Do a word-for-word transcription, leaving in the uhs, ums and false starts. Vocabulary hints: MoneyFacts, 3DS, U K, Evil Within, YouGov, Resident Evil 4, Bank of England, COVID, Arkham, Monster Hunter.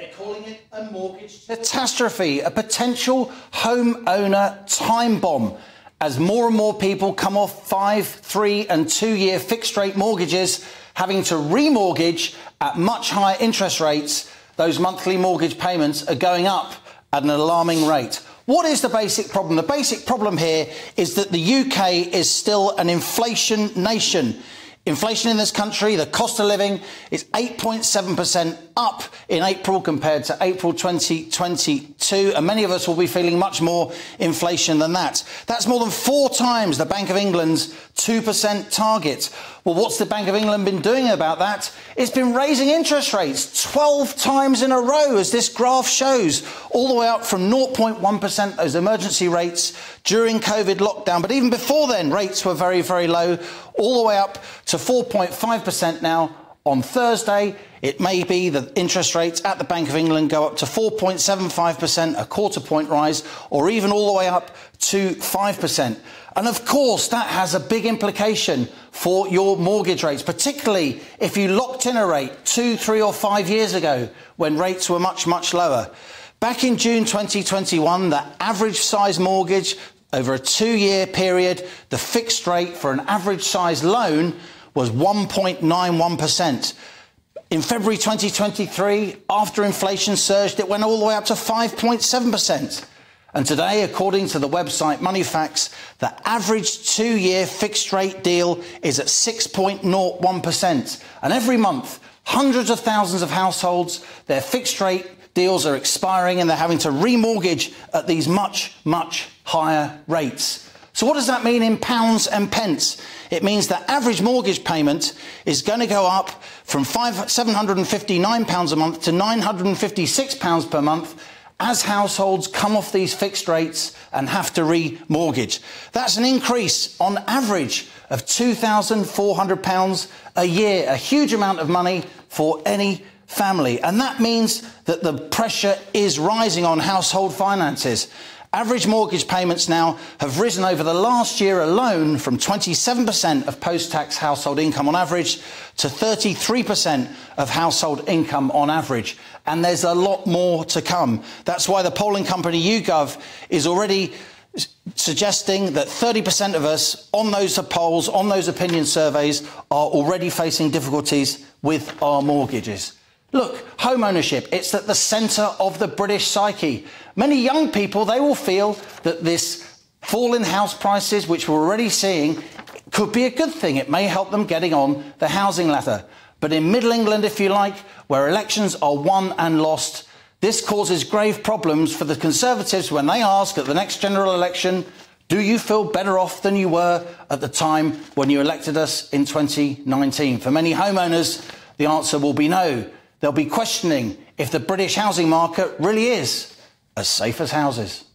They're calling it a mortgage catastrophe, a potential homeowner time bomb, as more and more people come off five, three and two-year fixed-rate mortgages, having to remortgage at much higher interest rates. Those monthly mortgage payments are going up at an alarming rate. What is the basic problem? The basic problem here is that the U K is still an inflation nation. Inflation in this country, the cost of living, is eight point seven percent up in April compared to April twenty twenty-two, and many of us will be feeling much more inflation than that. That's more than four times the Bank of England's two percent target. Well, what's the Bank of England been doing about that? It's been raising interest rates twelve times in a row, as this graph shows, all the way up from zero point one percent, those emergency rates during COVID lockdown. But even before then, rates were very, very low, all the way up to four point five percent now. On Thursday, it may be that interest rates at the Bank of England go up to four point seven five percent, a quarter point rise, or even all the way up to five percent. And of course, that has a big implication for your mortgage rates, particularly if you locked in a rate two, three or five years ago when rates were much, much lower. Back in June twenty twenty-one, the average size mortgage over a two-year period, the fixed rate for an average size loan, was one point nine one percent. In February twenty twenty-three, after inflation surged, it went all the way up to five point seven percent. And today, according to the website MoneyFacts, the average two-year fixed-rate deal is at six point zero one percent. And every month, hundreds of thousands of households, their fixed-rate deals are expiring and they're having to remortgage at these much, much higher rates. So what does that mean in pounds and pence? It means the average mortgage payment is going to go up from seven hundred and fifty-nine pounds a month to nine hundred and fifty-six pounds per month as households come off these fixed rates and have to remortgage. That's an increase on average of two thousand four hundred pounds a year, a huge amount of money for any family. And that means that the pressure is rising on household finances. Average mortgage payments now have risen over the last year alone from twenty-seven percent of post-tax household income on average to thirty-three percent of household income on average. And there's a lot more to come. That's why the polling company YouGov is already suggesting that thirty percent of us on those polls, on those opinion surveys, are already facing difficulties with our mortgages. Look, home ownership, it's at the centre of the British psyche. Many young people, they will feel that this fall in house prices, which we're already seeing, could be a good thing. It may help them getting on the housing ladder. But in Middle England, if you like, where elections are won and lost, this causes grave problems for the Conservatives when they ask at the next general election, do you feel better off than you were at the time when you elected us in twenty nineteen? For many homeowners, the answer will be no. They'll be questioning if the British housing market really is as safe as houses.